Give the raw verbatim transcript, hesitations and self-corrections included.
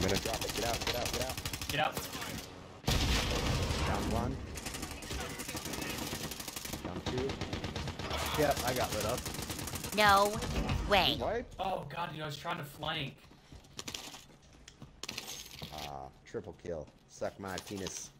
I'm gonna drop it. Get out, get out, get out. Get out. Down one. Down two. Yep, I got lit up. No way. What? Oh god, dude, I was trying to flank. Ah, uh, triple kill. Suck my penis.